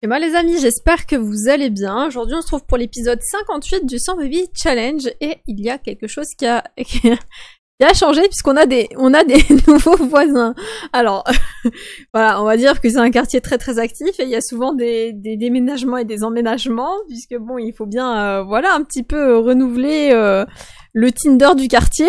Et moi les amis, j'espère que vous allez bien. Aujourd'hui on se trouve pour l'épisode 58 du 100 baby Challenge et il y a quelque chose qui a changé puisqu'on a des nouveaux voisins. Alors voilà, on va dire que c'est un quartier très très actif et il y a souvent des déménagements et des emménagements puisque bon, il faut bien voilà, un petit peu renouveler le Tinder du quartier.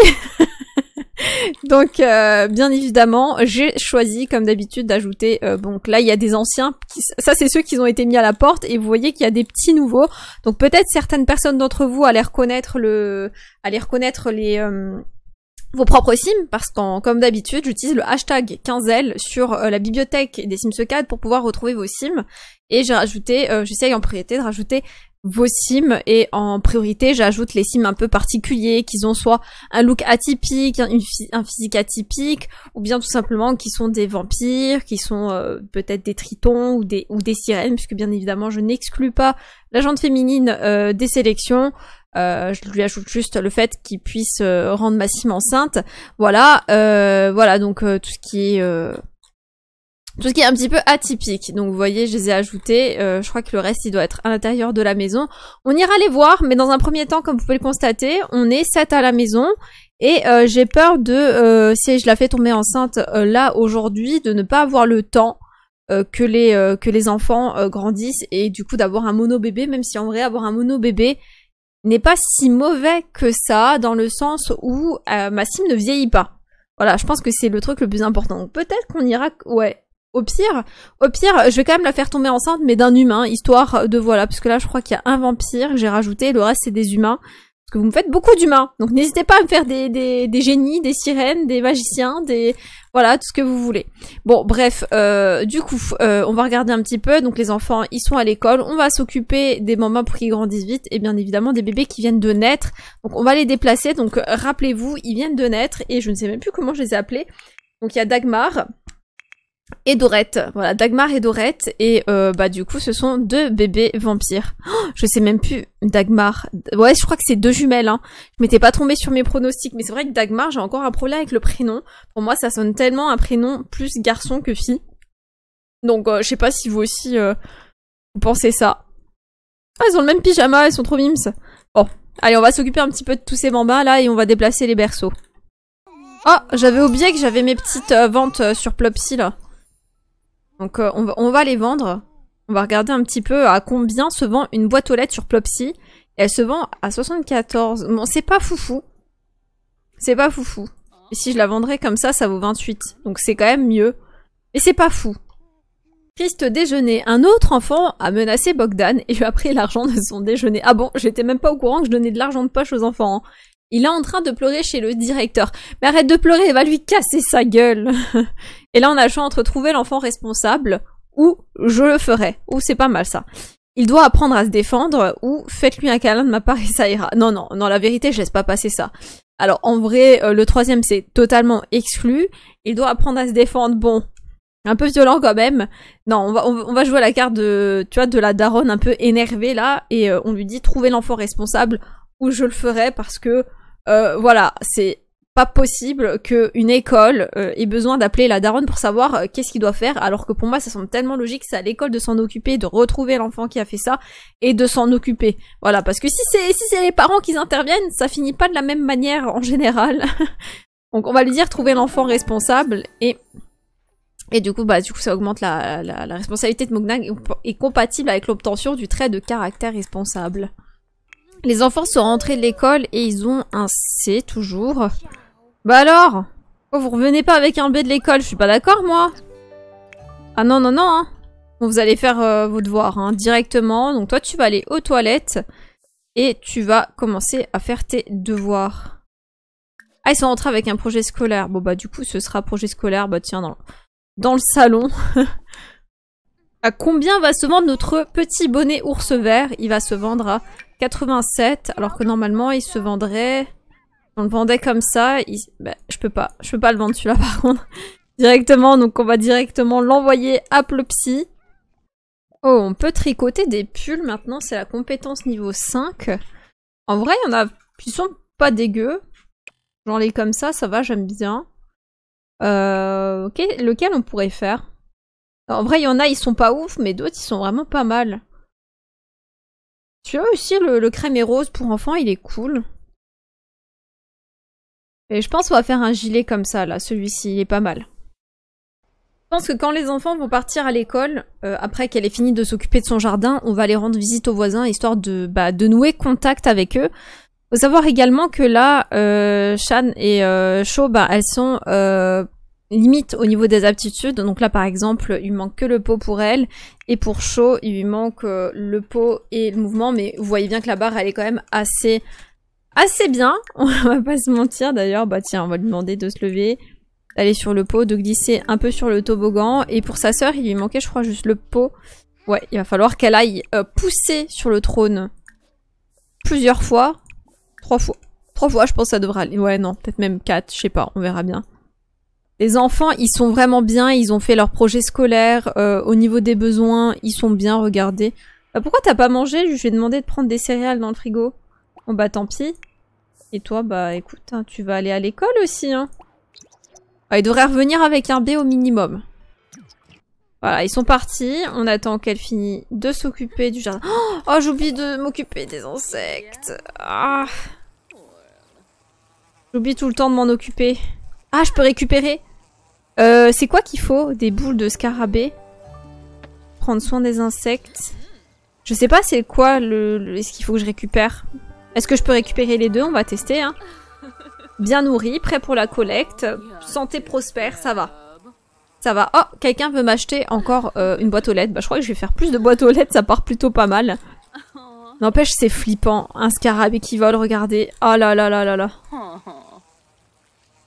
Donc bien évidemment j'ai choisi comme d'habitude d'ajouter donc là il y a des anciens qui, ça c'est ceux qui ont été mis à la porte et vous voyez qu'il y a des petits nouveaux, donc peut-être certaines personnes d'entre vous allaient reconnaître les vos propres sims, parce que comme d'habitude j'utilise le hashtag 15L sur la bibliothèque des Sims 4 pour pouvoir retrouver vos sims et j'ai rajouté j'essaye en priorité de rajouter vos sims et en priorité j'ajoute les sims un peu particuliers qu'ils ont soit un look atypique, un physique atypique ou bien tout simplement qui sont des vampires, qui sont peut-être des tritons ou des sirènes puisque bien évidemment je n'exclus pas la gente féminine des sélections. Je lui ajoute juste le fait qu'il puisse rendre ma sim enceinte. Voilà, voilà donc tout ce qui est un petit peu atypique. Donc vous voyez, je les ai ajoutés. Je crois que le reste, il doit être à l'intérieur de la maison. On ira les voir, mais dans un premier temps, comme vous pouvez le constater, on est 7 à la maison. Et j'ai peur de, si je la fais tomber enceinte là aujourd'hui, de ne pas avoir le temps que les enfants grandissent et du coup d'avoir un mono-bébé, même si en vrai, avoir un mono-bébé n'est pas si mauvais que ça, dans le sens où ma sim ne vieillit pas. Voilà, je pense que c'est le truc le plus important. Donc peut-être qu'on ira... Ouais. Au pire, je vais quand même la faire tomber enceinte, mais d'un humain, histoire de, voilà, parce que là, je crois qu'il y a un vampire que j'ai rajouté, le reste, c'est des humains, parce que vous me faites beaucoup d'humains, donc n'hésitez pas à me faire des génies, des sirènes, des magiciens, des... Voilà, tout ce que vous voulez. Bon, bref, du coup, on va regarder un petit peu, donc les enfants, ils sont à l'école, on va s'occuper des mamans pour qu'ils grandissent vite, et bien évidemment, des bébés qui viennent de naître, donc on va les déplacer, donc rappelez-vous, ils viennent de naître, et je ne sais même plus comment je les ai appelés, donc il y a Dagmar... et Dorette, voilà, Dagmar et Dorette, et bah du coup ce sont deux bébés vampires. Oh, je sais même plus, Dagmar, ouais je crois que c'est deux jumelles, hein. Je m'étais pas trompée sur mes pronostics, mais c'est vrai que Dagmar, j'ai encore un problème avec le prénom, pour moi ça sonne tellement un prénom plus garçon que fille, donc je sais pas si vous aussi vous pensez ça. Ah, elles ont le même pyjama, elles sont trop mimes. Bon, allez on va s'occuper un petit peu de tous ces bambins là, et on va déplacer les berceaux. Oh, j'avais oublié que j'avais mes petites ventes sur Plopsy là. Donc on va les vendre, on va regarder un petit peu à combien se vend une boîte aux lettres sur Plopsy. Et elle se vend à 74, bon c'est pas foufou, c'est pas foufou. Et si je la vendrais comme ça, ça vaut 28, donc c'est quand même mieux. Et c'est pas fou. Triste déjeuner, un autre enfant a menacé Bogdan et lui a pris l'argent de son déjeuner. Ah bon, j'étais même pas au courant que je donnais de l'argent de poche aux enfants, hein. Il est en train de pleurer chez le directeur. Mais arrête de pleurer, va lui casser sa gueule. Et là, on a le choix entre trouver l'enfant responsable ou je le ferai. Ou c'est pas mal ça. Il doit apprendre à se défendre ou faites-lui un câlin de ma part et ça ira. Non, non, non, la vérité, je laisse pas passer ça. Alors, en vrai, le troisième, c'est totalement exclu. Il doit apprendre à se défendre. Bon, un peu violent quand même. Non, on va jouer à la carte de, tu vois, de la daronne un peu énervée là. Et on lui dit trouver l'enfant responsable ou je le ferai parce que voilà, c'est pas possible qu'une école ait besoin d'appeler la daronne pour savoir qu'est-ce qu'il doit faire, alors que pour moi ça semble tellement logique, c'est à l'école de s'en occuper, de retrouver l'enfant qui a fait ça, et de s'en occuper. Voilà, parce que si c'est les parents qui interviennent, ça finit pas de la même manière en général. Donc on va lui dire trouver l'enfant responsable, et du coup, bah, du coup ça augmente la responsabilité de Bogdan et compatible avec l'obtention du trait de caractère responsable. Les enfants sont rentrés de l'école et ils ont un C toujours. Bah alors, pourquoi vous revenez pas avec un B de l'école? Je suis pas d'accord moi. Ah non non non hein. Bon, vous allez faire vos devoirs hein, directement. Donc toi tu vas aller aux toilettes et tu vas commencer à faire tes devoirs. Ah ils sont rentrés avec un projet scolaire. Bon bah du coup ce sera projet scolaire. Bah tiens dans le salon. À combien va se vendre notre petit bonnet ours vert? Il va se vendre à 87, alors que normalement il se vendrait... On le vendait comme ça, il... bah, je peux pas le vendre celui-là par contre. Directement, donc on va directement l'envoyer à Plopsy. Oh, on peut tricoter des pulls maintenant, c'est la compétence niveau 5. En vrai, il y en a qui sont pas dégueux. Genre les comme ça va, j'aime bien. Ok, lequel on pourrait faire? En vrai, il y en a, ils sont pas ouf, mais d'autres, ils sont vraiment pas mal. Tu vois aussi, le crème et rose pour enfants, il est cool. Et je pense qu'on va faire un gilet comme ça, là. Celui-ci, il est pas mal. Je pense que quand les enfants vont partir à l'école, après qu'elle ait fini de s'occuper de son jardin, on va aller rendre visite aux voisins, histoire de nouer contact avec eux. Faut savoir également que là, Shan et Shaw, elles sont... limite au niveau des aptitudes, donc là par exemple il manque que le pot pour elle, et pour Shaw il lui manque le pot et le mouvement, mais vous voyez bien que la barre elle est quand même assez bien, on va pas se mentir d'ailleurs. Bah tiens, on va lui demander de se lever, d'aller sur le pot, de glisser un peu sur le toboggan, et pour sa sœur il lui manquait je crois juste le pot. Ouais, il va falloir qu'elle aille pousser sur le trône plusieurs fois, trois fois je pense que ça devrait aller, ouais non, peut-être même 4, je sais pas, on verra bien. Les enfants, ils sont vraiment bien, ils ont fait leur projet scolaire, au niveau des besoins, ils sont bien, regardez. Bah, pourquoi t'as pas mangé? Je lui ai demandé de prendre des céréales dans le frigo. Bon bah tant pis. Et toi, bah écoute, hein, tu vas aller à l'école aussi, hein. Ah, ils devraient revenir avec un B au minimum. Voilà, ils sont partis, on attend qu'elle finisse de s'occuper du jardin. Oh, j'oublie de m'occuper des insectes. Ah. J'oublie tout le temps de m'en occuper. Ah, je peux récupérer. C'est quoi qu'il faut? Des boules de scarabée. Prendre soin des insectes. Je sais pas c'est quoi est-ce qu'il faut que je récupère. Est-ce que je peux récupérer les deux? On va tester, hein. Bien nourri, prêt pour la collecte. Santé prospère, ça va. Ça va. Oh, quelqu'un veut m'acheter encore une boîte aux lettres. Bah, je crois que je vais faire plus de boîtes aux lettres, ça part plutôt pas mal. N'empêche, c'est flippant. Un scarabée qui vole, regardez. Oh là là là là là.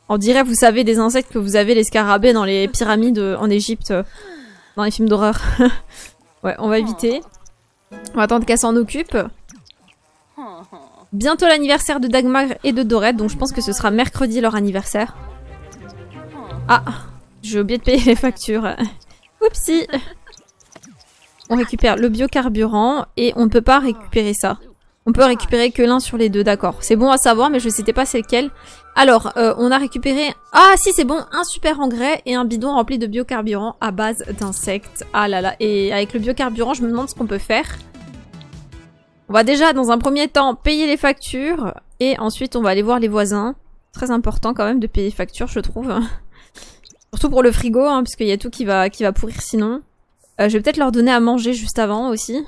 On dirait, vous savez, des insectes que vous avez les scarabées dans les pyramides en Égypte, dans les films d'horreur. Ouais, on va éviter. On va attendre qu'elle s'en occupe. Bientôt l'anniversaire de Dagmar et de Dorette, donc je pense que ce sera mercredi leur anniversaire. Ah, j'ai oublié de payer les factures. Oupsie. On récupère le biocarburant et on ne peut pas récupérer ça. On peut récupérer que l'un sur les deux, d'accord. C'est bon à savoir, mais je ne sais pas c'est lequel. Alors, on a récupéré... Ah si, c'est bon, un super engrais et un bidon rempli de biocarburant à base d'insectes. Ah là là, et avec le biocarburant, je me demande ce qu'on peut faire. On va déjà, dans un premier temps, payer les factures. Et ensuite, on va aller voir les voisins. Très important quand même de payer les factures, je trouve. Surtout pour le frigo, hein, parce qu'il y a tout qui va pourrir sinon. Je vais peut-être leur donner à manger juste avant aussi.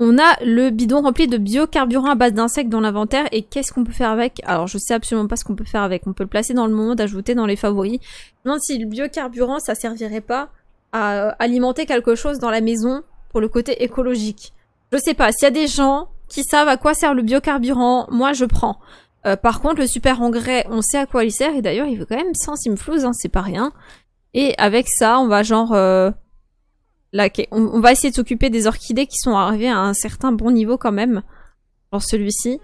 On a le bidon rempli de biocarburant à base d'insectes dans l'inventaire. Et qu'est-ce qu'on peut faire avec? Alors, je sais absolument pas ce qu'on peut faire avec. On peut le placer dans le monde, ajouter dans les favoris. Je me demande si le biocarburant, ça servirait pas à alimenter quelque chose dans la maison pour le côté écologique. Je sais pas. S'il y a des gens qui savent à quoi sert le biocarburant, moi, je prends. Par contre, le super engrais, on sait à quoi il sert. Et d'ailleurs, il veut quand même 100 simflouz, hein, c'est pas rien. Et avec ça, on va genre... Là, okay. On va essayer de s'occuper des orchidées qui sont arrivées à un certain bon niveau quand même. Genre celui-ci.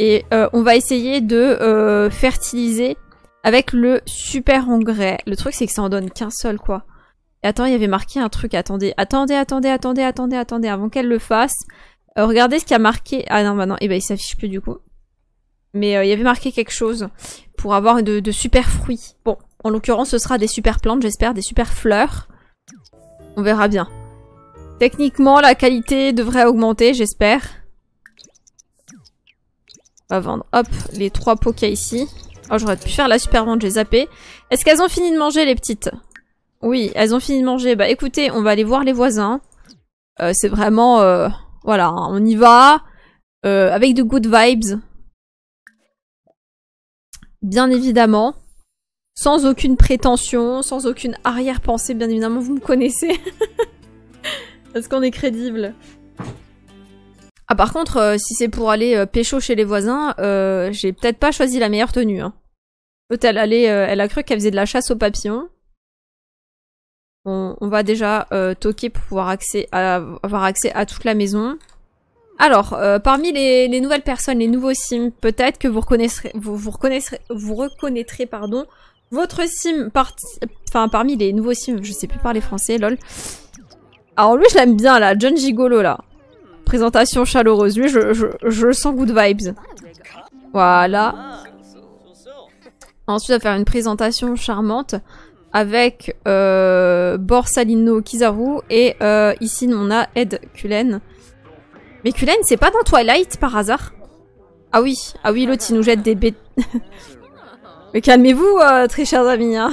Et on va essayer de fertiliser avec le super engrais. Le truc c'est que ça en donne qu'un seul quoi. Et attends, il y avait marqué un truc. Attendez. Avant qu'elle le fasse. Regardez ce qu'il y a marqué. Ah non, bah non. Et ben il s'affiche plus du coup. Mais il y avait marqué quelque chose pour avoir de super fruits. Bon, en l'occurrence ce sera des super plantes j'espère, des super fleurs. On verra bien. Techniquement, la qualité devrait augmenter, j'espère. On va vendre, hop, les 3 pots qu'il y a ici. Oh, j'aurais pu faire la super vente, j'ai zappé. Est-ce qu'elles ont fini de manger, les petites? Oui, elles ont fini de manger. Bah écoutez, on va aller voir les voisins. C'est vraiment... voilà, hein, on y va. Avec de good vibes. Bien évidemment. Sans aucune prétention, sans aucune arrière-pensée, bien évidemment, vous me connaissez. Est-ce qu'on est crédible? Ah par contre, si c'est pour aller pécho chez les voisins, j'ai peut-être pas choisi la meilleure tenue. Hein. Peut-être elle a cru qu'elle faisait de la chasse aux papillons. On va déjà toquer pour pouvoir avoir accès à toute la maison. Alors, parmi les nouvelles personnes, les nouveaux sims, peut-être que vous reconnaîtrez, pardon, votre sim, parmi les nouveaux sims, je sais plus parler français, lol. Alors lui, je l'aime bien, là, John Gigolo, là. Présentation chaleureuse, lui, je sens good vibes. Voilà. Ensuite, on va faire une présentation charmante. avec Borsalino Kizaru et ici on a Ed Cullen. Mais Cullen, c'est pas dans Twilight par hasard? Ah oui, l'autre il nous jette des bêtes. Mais calmez-vous, très chers amis. Hein.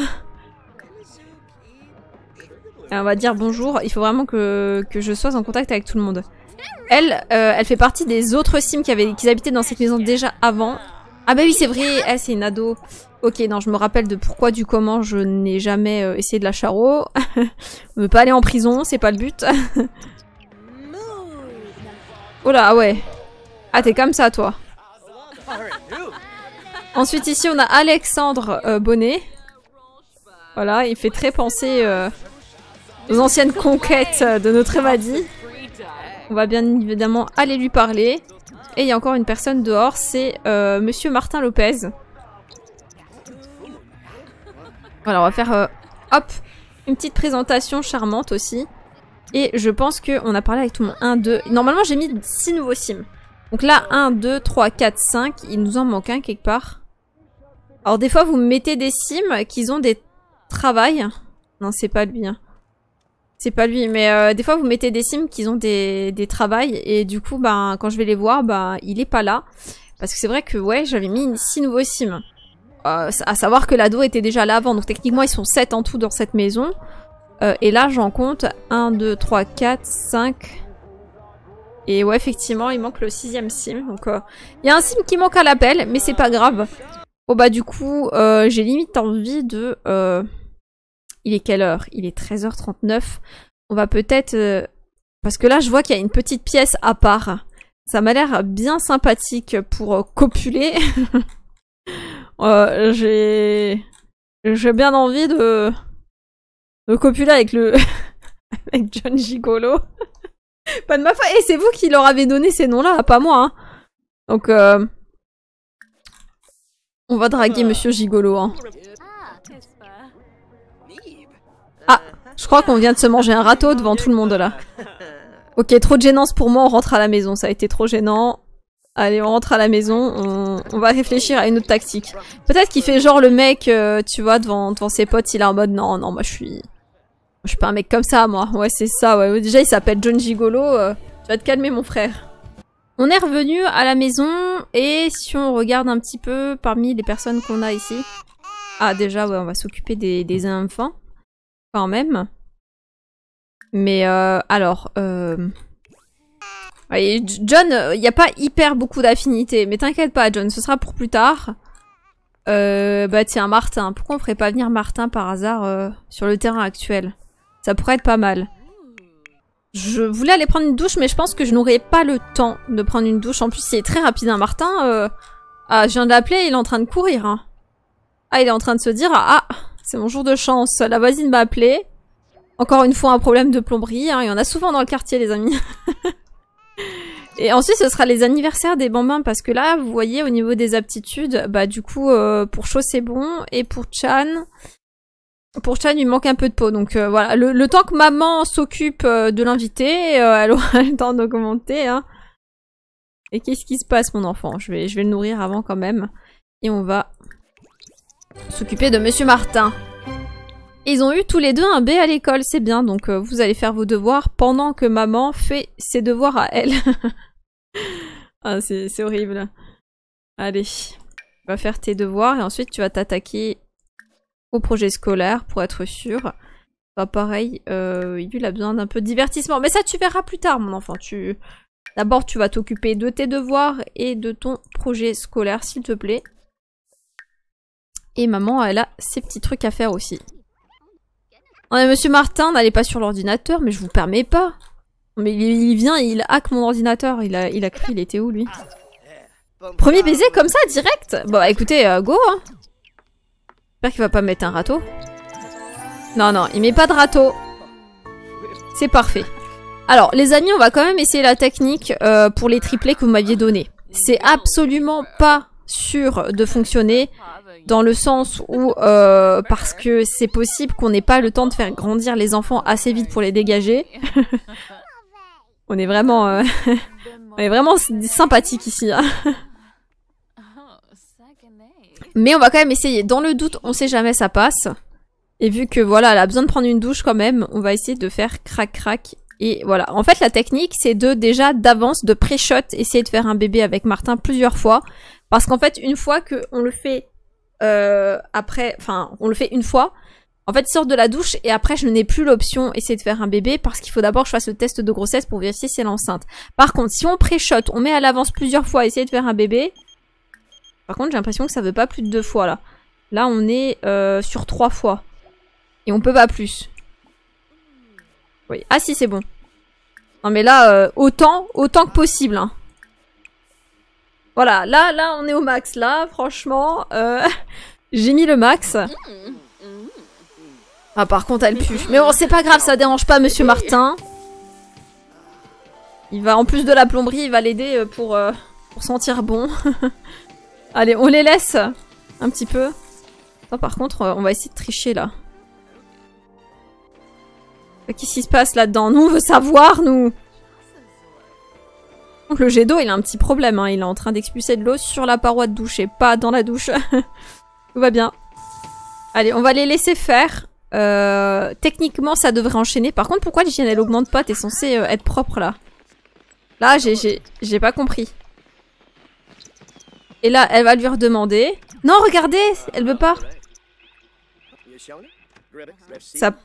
On va dire bonjour, il faut vraiment que je sois en contact avec tout le monde. Elle, elle fait partie des autres Sims qui habitaient dans cette maison déjà avant. Ah bah oui, c'est vrai, elle c'est une ado. Ok, non, je me rappelle de pourquoi, du comment je n'ai jamais essayé de la charo. Ne pas aller en prison, c'est pas le but. Oh là, ah ouais. Ah, t'es comme ça, toi. Ensuite, ici, on a Alexandre Bonnet. Voilà, il fait très penser aux anciennes conquêtes de notre Maddie. On va bien évidemment aller lui parler. Et il y a encore une personne dehors, c'est Monsieur Martin Lopez. Voilà, on va faire hop, une petite présentation charmante aussi. Et je pense qu'on a parlé avec tout le monde. 1, 2... Normalement, j'ai mis 6 nouveaux sims. Donc là, 1, 2, 3, 4, 5. Il nous en manque un quelque part. Alors des fois, vous mettez des sims qui ont des travails. Non, c'est pas lui. Hein. C'est pas lui. Mais des fois, vous mettez des sims qui ont des travails. Et du coup, ben, quand je vais les voir, ben, il est pas là. Parce que c'est vrai que ouais, j'avais mis 6 nouveaux sims. À savoir que l'ado était déjà là avant. Donc techniquement, ils sont 7 en tout dans cette maison. Et là, j'en compte 1, 2, 3, 4, 5. Et ouais, effectivement, il manque le 6e sim. Donc, il y a un sim qui manque à l'appel, mais c'est pas grave. Bon, bah, du coup, j'ai limite envie de. Il est quelle heure? Il est 13h39. On va peut-être. Parce que là, je vois qu'il y a une petite pièce à part. Ça m'a l'air bien sympathique pour copuler. J'ai bien envie de. Le copula avec le... avec John Gigolo. Pas de ma faute. Et c'est vous qui leur avez donné ces noms-là, pas moi. Hein. Donc, on va draguer Monsieur Gigolo. Hein. Ah, je crois qu'on vient de se manger un râteau devant tout le monde, là. Ok, trop de gênance pour moi, on rentre à la maison. Ça a été trop gênant. Allez, on rentre à la maison. On va réfléchir à une autre tactique. Peut-être qu'il fait genre le mec, tu vois, devant ses potes. Il est en mode, non, non, moi, je suis pas un mec comme ça, moi. Ouais, c'est ça, ouais. Déjà, il s'appelle John Gigolo. Tu vas te calmer, mon frère. On est revenu à la maison. Et si on regarde un petit peu parmi les personnes qu'on a ici... Ah, déjà, ouais, on va s'occuper des enfants. Quand même. Mais, alors... Ouais, John, il n'y a pas hyper beaucoup d'affinités. Mais t'inquiète pas, John, ce sera pour plus tard. Bah tiens, Martin. Pourquoi on ferait pas venir Martin par hasard sur le terrain actuel? Ça pourrait être pas mal. Je voulais aller prendre une douche, mais je pense que je n'aurais pas le temps de prendre une douche. En plus, c'est très rapide, hein, Martin. Ah, je viens de l'appeler, il est en train de courir. Hein. Ah, il est en train de se dire, ah, c'est mon jour de chance. La voisine m'a appelé. Encore une fois, un problème de plomberie. Hein. Il y en a souvent dans le quartier, les amis. Et ensuite, ce sera les anniversaires des bambins, parce que là, vous voyez, au niveau des aptitudes, bah du coup, pour Shaw, c'est bon, et pour Chan, il manque un peu de peau. Donc voilà, le temps que maman s'occupe de l'invité, elle aura le temps d'augmenter. Hein. Et qu'est-ce qui se passe, mon enfant? Je vais le nourrir avant quand même. Et on va s'occuper de Monsieur Martin. Ils ont eu tous les deux un B à l'école, c'est bien. Donc vous allez faire vos devoirs pendant que maman fait ses devoirs à elle. Ah, c'est horrible. Allez, tu vas faire tes devoirs et ensuite tu vas t'attaquer au projet scolaire pour être sûr. Enfin, pareil, il a besoin d'un peu de divertissement. Mais ça, tu verras plus tard, mon enfant. D'abord, tu vas t'occuper de tes devoirs et de ton projet scolaire, s'il te plaît. Et maman, elle a ses petits trucs à faire aussi. Oh, mais Monsieur Martin, n'allez pas sur l'ordinateur, mais je vous permets pas. Mais il vient et il hack mon ordinateur. Il a cru, il était où, lui? Premier baiser, comme ça, direct? Bon, écoutez, go, hein. J'espère qu'il va pas mettre un râteau. Non, non, il met pas de râteau. C'est parfait. Alors, les amis, on va quand même essayer la technique pour les triplés que vous m'aviez donné. C'est absolument pas sûr de fonctionner, dans le sens où, parce que c'est possible qu'on n'ait pas le temps de faire grandir les enfants assez vite pour les dégager. On est vraiment sympathique ici. Hein. Mais on va quand même essayer. Dans le doute, on sait jamais, ça passe. Et vu que voilà, elle a besoin de prendre une douche quand même, on va essayer de faire crac crac. Et voilà, en fait la technique c'est de déjà d'avance, de pré-shot, essayer de faire un bébé avec Martin plusieurs fois. Parce qu'en fait une fois qu'on le fait après, enfin on le fait une fois, en fait il sort de la douche et après je n'ai plus l'option essayer de faire un bébé parce qu'il faut d'abord que je fasse le test de grossesse pour vérifier si elle est enceinte. Par contre si on pré-shot, on met à l'avance plusieurs fois essayer de faire un bébé, par contre j'ai l'impression que ça veut pas plus de 2 fois là. Là on est sur 3 fois. Et on peut pas plus. Oui. Ah si, c'est bon. Non mais là, autant que possible. Hein. Voilà, là on est au max. Là, franchement, j'ai mis le max. Ah par contre, elle pue. Mais bon, c'est pas grave, ça dérange pas Monsieur Martin. Il va, en plus de la plomberie, il va l'aider pour sentir bon. Allez, on les laisse un petit peu. Non, par contre, on va essayer de tricher là. Qu'est-ce qui se passe là-dedans? Nous, on veut savoir, nous! Donc, le jet d'eau, il a un petit problème. Hein. Il est en train d'expulser de l'eau sur la paroi de douche et pas dans la douche. Tout va bien. Allez, on va les laisser faire. Techniquement, ça devrait enchaîner. Par contre, pourquoi l'hygiène, elle augmente pas? T'es censé être propre, là. Là, j'ai pas compris. Et là, elle va lui redemander. Non, regardez! Elle veut pas. Ça...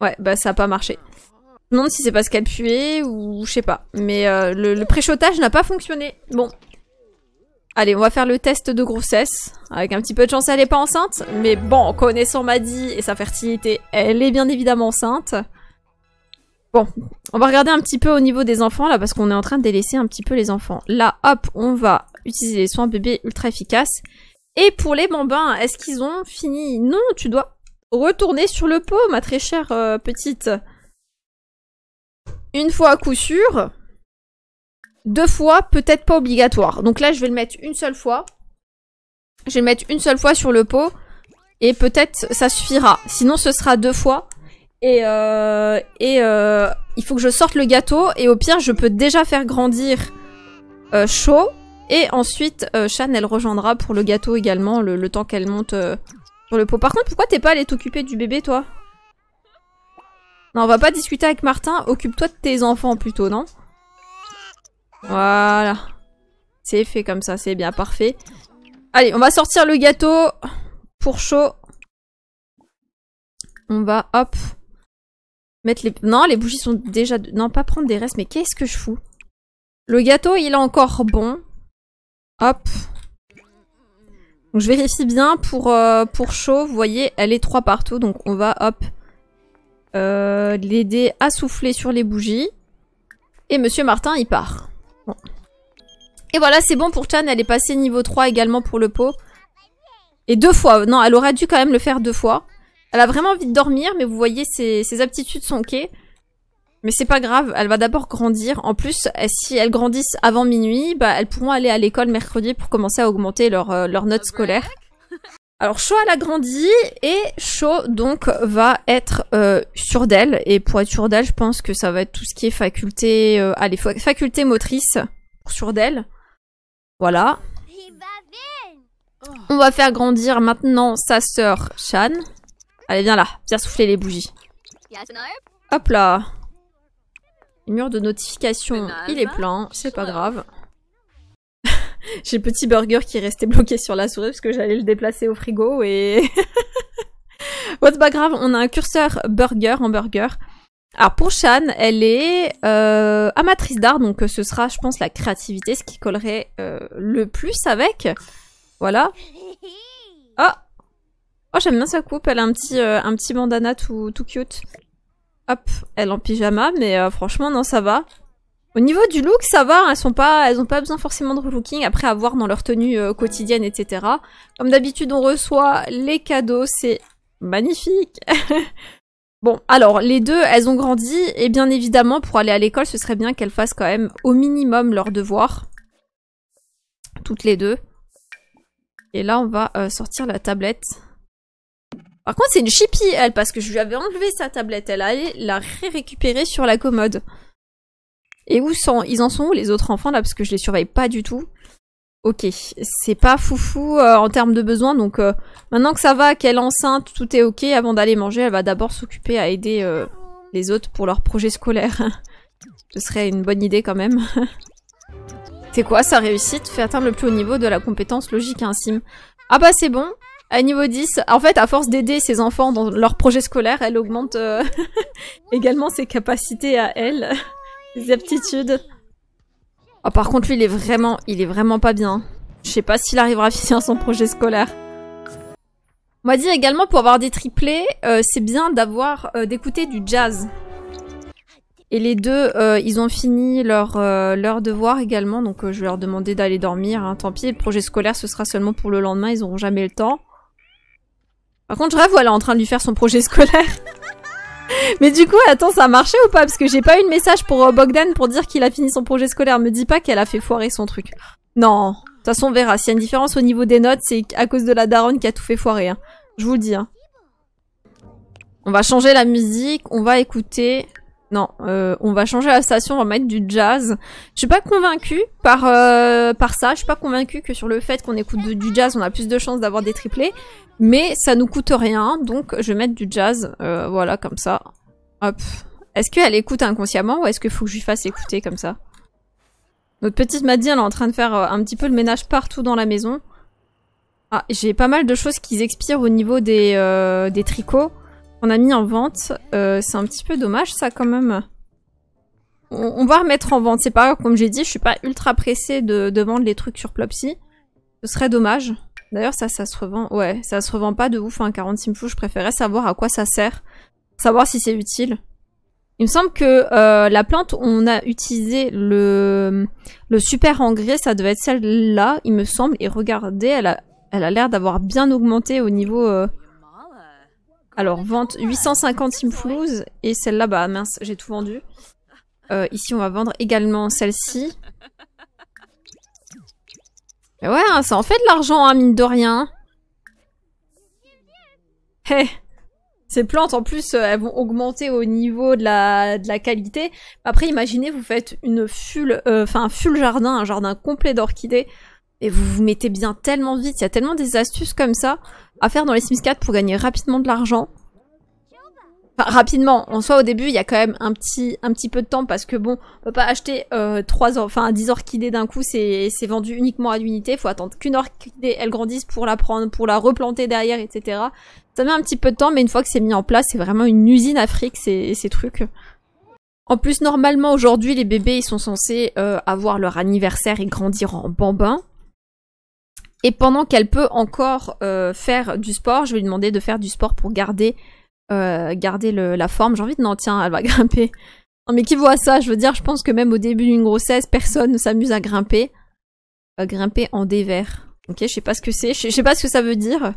Ouais, bah ça a pas marché. Je me demande si c'est parce qu'elle puait ou je sais pas. Mais le pré-chotage n'a pas fonctionné. Bon. Allez, on va faire le test de grossesse. Avec un petit peu de chance, elle est pas enceinte. Mais bon, connaissant Maddie et sa fertilité, elle est bien évidemment enceinte. Bon, on va regarder un petit peu au niveau des enfants là, parce qu'on est en train de délaisser un petit peu les enfants. Là, hop, on va utiliser les soins bébés ultra efficaces. Et pour les bambins, est-ce qu'ils ont fini? Non, tu dois... Retournez sur le pot, ma très chère petite. Une fois à coup sûr. 2 fois, peut-être pas obligatoire. Donc là, je vais le mettre une seule fois. Je vais le mettre une seule fois sur le pot. Et peut-être ça suffira. Sinon, ce sera 2 fois. Et il faut que je sorte le gâteau. Et au pire, je peux déjà faire grandir Shaw. Et ensuite, Chan, elle rejoindra pour le gâteau également, le temps qu'elle monte... sur le pot. Par contre, pourquoi t'es pas allé t'occuper du bébé, toi? Non, on va pas discuter avec Martin. Occupe-toi de tes enfants, plutôt, non? Voilà. C'est fait comme ça, c'est bien, parfait. Allez, on va sortir le gâteau pour Shaw. On va, hop, mettre les... Non, les bougies sont déjà... Non, pas prendre des restes, mais qu'est-ce que je fous? Le gâteau, il est encore bon. Hop. Donc je vérifie bien pour Shaw, vous voyez, elle est 3 partout, donc on va, hop, l'aider à souffler sur les bougies. Et Monsieur Martin, il part. Bon. Et voilà, c'est bon pour Chan, elle est passée niveau 3 également pour le pot. Et 2 fois, non, elle aurait dû quand même le faire 2 fois. Elle a vraiment envie de dormir, mais vous voyez, ses aptitudes sont ok. Mais c'est pas grave, elle va d'abord grandir. En plus, si elles grandissent avant minuit, bah, elles pourront aller à l'école mercredi pour commencer à augmenter leurs notes scolaires. Alors, Shaw, elle a grandi et Shaw, donc, va être sûre d'elle. Et pour être sûre d'elle, je pense que ça va être tout ce qui est faculté... allez, faculté motrice pour sûre d'elle. Voilà. On va faire grandir maintenant sa sœur, Shan. Allez, viens là, viens souffler les bougies. Hop là. Mur de notification, il est plein, c'est pas grave. J'ai petit burger qui est resté bloqué sur la souris parce que j'allais le déplacer au frigo et... Bon, c'est pas grave, on a un curseur burger, hamburger. Alors pour Shan, elle est amatrice d'art, donc ce sera, je pense, la créativité, ce qui collerait le plus avec. Voilà. Oh, j'aime bien sa coupe, elle a un petit bandana tout cute. Hop, elle est en pyjama, mais franchement, non, ça va. Au niveau du look, ça va, elles ont pas besoin forcément de relooking, après à voir dans leur tenue quotidienne, etc. Comme d'habitude, on reçoit les cadeaux, c'est magnifique. Bon, alors, les deux, elles ont grandi, et bien évidemment, pour aller à l'école, ce serait bien qu'elles fassent quand même au minimum leurs devoirs. Toutes les deux. Et là, on va sortir la tablette. Par contre, c'est une chipie, elle, parce que je lui avais enlevé sa tablette. Elle allait la récupérer sur la commode. Et où sont... Ils en sont où, les autres enfants, là? Parce que je les surveille pas du tout. Ok, c'est pas foufou en termes de besoins, donc maintenant que ça va, qu'elle est enceinte, tout est ok, avant d'aller manger, elle va d'abord s'occuper à aider les autres pour leur projet scolaire. Ce serait une bonne idée quand même. C'est quoi sa réussite? Fait atteindre le plus haut niveau de la compétence logique à un sim. Ah bah c'est bon, à niveau 10, en fait à force d'aider ses enfants dans leur projet scolaire, elle augmente également ses capacités à elle, ses aptitudes. Ah, par contre, lui, il est vraiment pas bien. Je sais pas s'il arrivera à finir son projet scolaire. On m'a dit également, pour avoir des triplés, c'est bien d'avoir d'écouter du jazz. Et les deux, ils ont fini leur devoir également, donc je vais leur demander d'aller dormir. Hein. Tant pis, le projet scolaire, ce sera seulement pour le lendemain, ils auront jamais le temps. Par contre, je rêve, elle est en train de lui faire son projet scolaire. Mais du coup, attends, ça a marché ou pas? Parce que j'ai pas eu de message pour Bogdan pour dire qu'il a fini son projet scolaire. Me dis pas qu'elle a fait foirer son truc. Non, de toute façon, on verra. S'il y a une différence au niveau des notes, c'est à cause de la daronne qui a tout fait foirer. Hein. Je vous le dis. Hein. On va changer la musique, on va écouter... Non, on va changer la station, on va mettre du jazz. Je suis pas convaincue par ça. Je suis pas convaincue que sur le fait qu'on écoute du jazz, on a plus de chances d'avoir des triplés. Mais ça nous coûte rien, donc je vais mettre du jazz. Voilà, comme ça. Hop. Est-ce qu'elle écoute inconsciemment ou est-ce qu'il faut que je lui fasse écouter comme ça? Notre petite Maddie, elle est en train de faire un petit peu le ménage partout dans la maison. Ah, j'ai pas mal de choses qui expirent au niveau des tricots. On a mis en vente, c'est un petit peu dommage ça quand même. On va remettre en vente, c'est pas grave, comme j'ai dit, je suis pas ultra pressée de vendre les trucs sur Plopsy. Ce serait dommage. D'ailleurs ça se revend, ouais, ça se revend pas de ouf, hein, 40 simfous, je préférais savoir à quoi ça sert, savoir si c'est utile. Il me semble que la plante, on a utilisé le super engrais, ça devait être celle-là, il me semble, et regardez, elle a l'air d'avoir bien augmenté au niveau... Alors, vente 850 simflouz, et celle-là, bah mince, j'ai tout vendu. Ici, on va vendre également celle-ci. Mais ouais, hein, ça en fait de l'argent, hein, mine de rien. Hé hey. Ces plantes, en plus, elles vont augmenter au niveau de la qualité. Après, imaginez, vous faites une full, full jardin, un jardin complet d'orchidées. Et vous vous mettez bien tellement vite, il y a tellement des astuces comme ça à faire dans les Sims 4 pour gagner rapidement de l'argent. Enfin, rapidement, en soi au début il y a quand même un petit peu de temps parce que bon, on peut pas acheter 10 orchidées d'un coup, c'est vendu uniquement à l'unité, faut attendre qu'une orchidée elle grandisse pour la prendre, pour la replanter derrière, etc. Ça met un petit peu de temps, mais une fois que c'est mis en place, c'est vraiment une usine à fric ces trucs. En plus normalement aujourd'hui les bébés ils sont censés avoir leur anniversaire et grandir en bambin. Et pendant qu'elle peut encore faire du sport, je vais lui demander de faire du sport pour garder la forme. J'ai envie de... Non, tiens, elle va grimper. Non, mais qui voit ça? Je veux dire, je pense que même au début d'une grossesse, personne ne s'amuse à grimper. Grimper en dévers. Ok, je sais pas ce que c'est. Je sais pas ce que ça veut dire.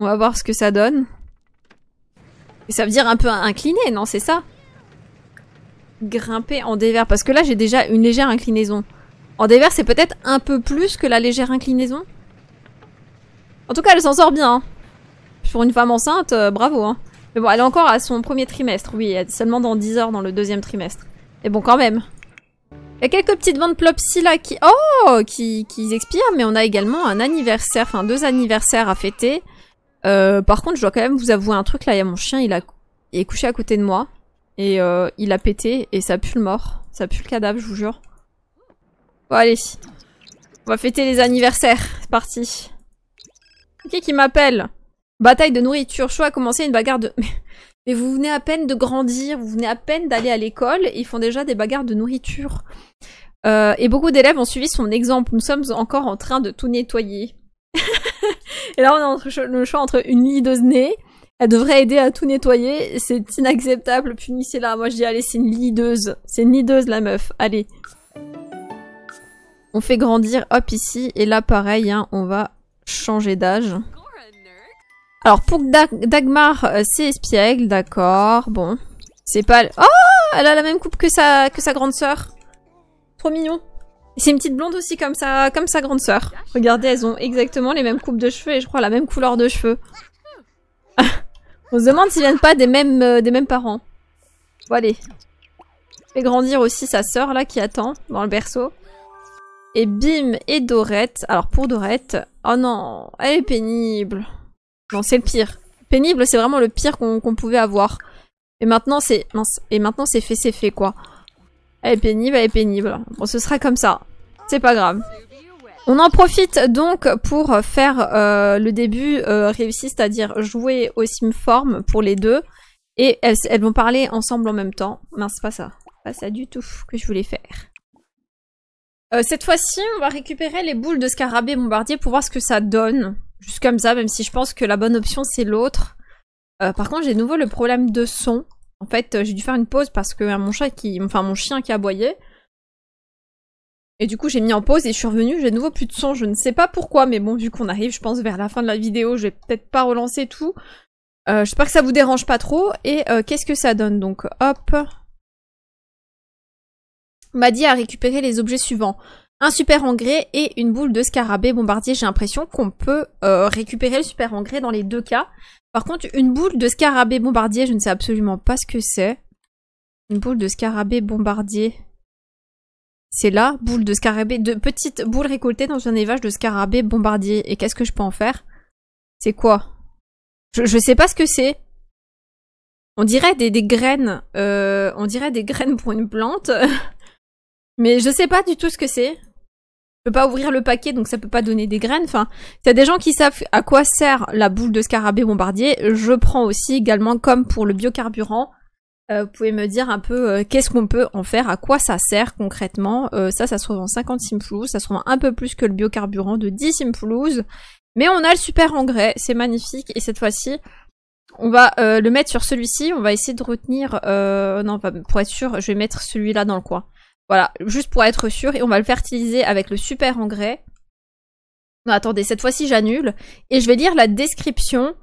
On va voir ce que ça donne. Et ça veut dire un peu incliné, non? C'est ça? Grimper en dévers. Parce que là, j'ai déjà une légère inclinaison. En dévers, c'est peut-être un peu plus que la légère inclinaison. En tout cas, elle s'en sort bien. Hein. Pour une femme enceinte, bravo. Hein. Mais bon, elle est encore à son premier trimestre. Oui, elle est seulement dans 10 heures dans le deuxième trimestre. Mais bon, quand même. Il y a quelques petites ventes Plopsy là qui... Oh, qui expirent, mais on a également un anniversaire, enfin 2 anniversaires à fêter. Par contre, je dois quand même vous avouer un truc. Là, il y a mon chien, il est couché à côté de moi. Et il a pété et ça pue le mort. Ça pue le cadavre, je vous jure. Bon, allez, on va fêter les anniversaires, c'est parti. Qui m'appelle? Bataille de nourriture, Shaw a commencé une bagarre de... Mais vous venez à peine de grandir, vous venez à peine d'aller à l'école, ils font déjà des bagarres de nourriture. Et beaucoup d'élèves ont suivi son exemple, nous sommes encore en train de tout nettoyer. Et là on a le choix entre une lideuse née, elle devrait aider à tout nettoyer, c'est inacceptable, punissez-la. Moi je dis allez, c'est une lideuse la meuf, allez. On fait grandir, hop, ici. Et là, pareil, hein, on va changer d'âge. Alors, pour Dagmar, c'est espiègle, d'accord. Bon. C'est pas... Oh! Elle a la même coupe que sa grande sœur. Trop mignon. C'est une petite blonde aussi, comme sa grande sœur. Regardez, elles ont exactement les mêmes coupes de cheveux et je crois la même couleur de cheveux. On se demande s'ils viennent pas des mêmes parents. Bon, allez. On fait grandir aussi sa sœur, là, qui attend dans le berceau. Et bim, et Dorette. Alors pour Dorette, oh non, elle est pénible. Non, c'est le pire. Pénible, c'est vraiment le pire qu'on pouvait avoir. Et maintenant, c'est fait, c'est fait, quoi. Elle est pénible, elle est pénible. Bon, ce sera comme ça. C'est pas grave. On en profite donc pour faire le début réussi, c'est-à-dire jouer au Simform pour les deux. Et elles vont parler ensemble en même temps. Mince, pas ça. Pas ça du tout que je voulais faire. Cette fois-ci, on va récupérer les boules de scarabée bombardier pour voir ce que ça donne. Juste comme ça, même si je pense que la bonne option, c'est l'autre. Par contre, j'ai de nouveau le problème de son. En fait, j'ai dû faire une pause parce que mon chien qui aboyait. Et du coup, j'ai mis en pause et je suis revenue. J'ai de nouveau plus de son. Je ne sais pas pourquoi, mais bon, vu qu'on arrive, je pense, vers la fin de la vidéo, je vais peut-être pas relancer tout. J'espère que ça vous dérange pas trop. Et qu'est-ce que ça donne? Donc, hop. Maddie a récupéré les objets suivants. Un super engrais et une boule de scarabée bombardier. J'ai l'impression qu'on peut récupérer le super engrais dans les deux cas. Par contre, une boule de scarabée bombardier, je ne sais absolument pas ce que c'est. Une boule de scarabée bombardier. C'est là, boule de scarabée, de petites boules récoltées dans un élevage de scarabée bombardier. Et qu'est-ce que je peux en faire? C'est quoi? Je sais pas ce que c'est. On dirait des graines. On dirait des graines pour une plante. Mais je sais pas du tout ce que c'est. Je peux pas ouvrir le paquet, donc ça peut pas donner des graines. Enfin, s'il y a des gens qui savent à quoi sert la boule de scarabée bombardier, je prends aussi également, comme pour le biocarburant. Vous pouvez me dire un peu qu'est-ce qu'on peut en faire, à quoi ça sert concrètement. Ça se revend 50 simflouz, ça se revend un peu plus que le biocarburant de 10 simflouz. Mais on a le super engrais, c'est magnifique. Et cette fois-ci, on va le mettre sur celui-ci. On va essayer de retenir... non, pour être sûr, je vais mettre celui-là dans le coin. Voilà, juste pour être sûr. Et on va le fertiliser avec le super engrais. Non, attendez, cette fois-ci, j'annule. Et je vais lire la description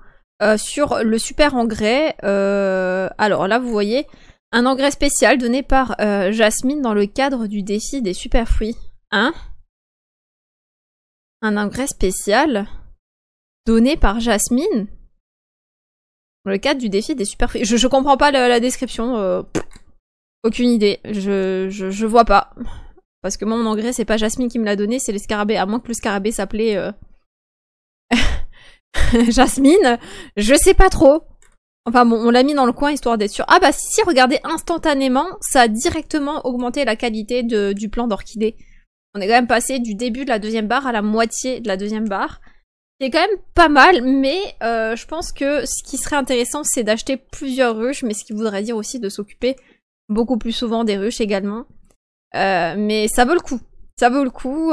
sur le super engrais. Alors là, vous voyez, un engrais spécial donné par Jasmine dans le cadre du défi des super fruits. Hein? Un engrais spécial donné par Jasmine dans le cadre du défi des super fruits. Je comprends pas la description. Aucune idée. Je vois pas. Parce que moi, mon engrais, c'est pas Jasmine qui me l'a donné, c'est les scarabées. À moins que le scarabée s'appelait... Jasmine, je sais pas trop. Enfin bon, on l'a mis dans le coin histoire d'être sûr. Ah bah si, regardez, instantanément, ça a directement augmenté la qualité du plan d'orchidée. On est quand même passé du début de la deuxième barre à la moitié de la deuxième barre. C'est quand même pas mal, mais je pense que ce qui serait intéressant, c'est d'acheter plusieurs ruches, mais ce qui voudrait dire aussi de s'occuper beaucoup plus souvent des ruches également. Mais ça vaut le coup. Ça vaut le coup.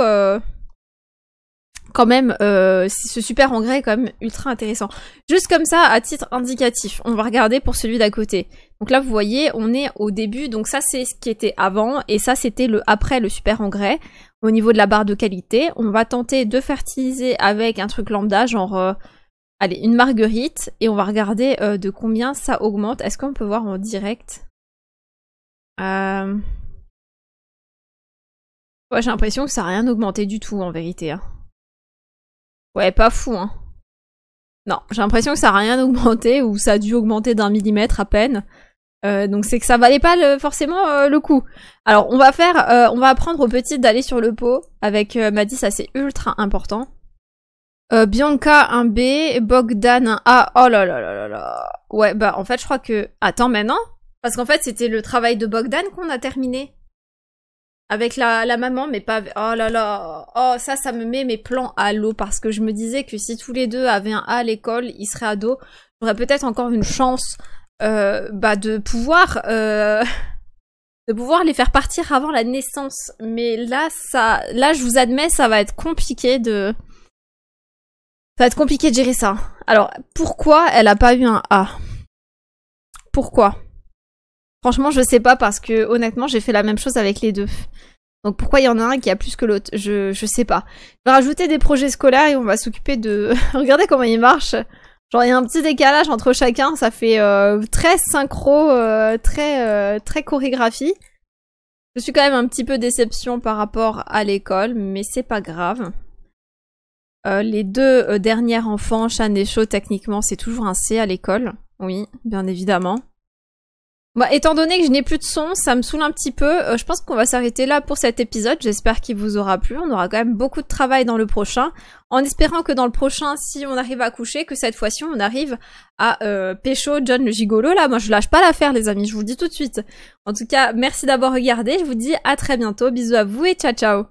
Quand même, ce super engrais est quand même ultra intéressant. Juste comme ça, à titre indicatif, on va regarder pour celui d'à côté. Donc là, vous voyez, on est au début. Donc ça, c'est ce qui était avant. Et ça, c'était le après le super engrais. Au niveau de la barre de qualité, on va tenter de fertiliser avec un truc lambda, genre, allez, une marguerite. Et on va regarder de combien ça augmente. Est-ce qu'on peut voir en direct? Ouais, j'ai l'impression que ça n'a rien augmenté du tout, en vérité. Hein. Ouais, pas fou, hein. Non, j'ai l'impression que ça n'a rien augmenté, ou ça a dû augmenter d'un millimètre à peine. Donc c'est que ça valait pas forcément le coup. Alors on va faire, on va apprendre aux petites d'aller sur le pot avec Maddie, ça c'est ultra important. Bianca un B, Bogdan un A. Oh là là là là là. Ouais bah en fait je crois que attends maintenant parce qu'en fait c'était le travail de Bogdan qu'on a terminé avec la maman mais pas. Oh là là. Oh ça me met mes plans à l'eau parce que je me disais que si tous les deux avaient un A à l'école ils seraient ados, j'aurais peut-être encore une chance. De pouvoir les faire partir avant la naissance. Mais là, là, je vous admets, ça va être compliqué de... Ça va être compliqué de gérer ça. Alors, pourquoi elle a pas eu un A? Pourquoi? Franchement, je sais pas parce que, honnêtement, j'ai fait la même chose avec les deux. Donc, pourquoi il y en a un qui a plus que l'autre? Je sais pas. Je vais rajouter des projets scolaires et on va s'occuper de... Regardez comment ils marchent. Genre il y a un petit décalage entre chacun, ça fait très synchro, très chorégraphie. Je suis quand même un petit peu déception par rapport à l'école, mais c'est pas grave. Les deux dernières enfants, Chan et Shaw, techniquement c'est toujours un C à l'école, oui, bien évidemment. Bah, étant donné que je n'ai plus de son, ça me saoule un petit peu. Je pense qu'on va s'arrêter là pour cet épisode. J'espère qu'il vous aura plu. On aura quand même beaucoup de travail dans le prochain. En espérant que dans le prochain, si on arrive à coucher, que cette fois-ci, on arrive à pécho John le gigolo. Là, moi, je lâche pas l'affaire, les amis. Je vous le dis tout de suite. En tout cas, merci d'avoir regardé. Je vous dis à très bientôt. Bisous à vous et ciao, ciao.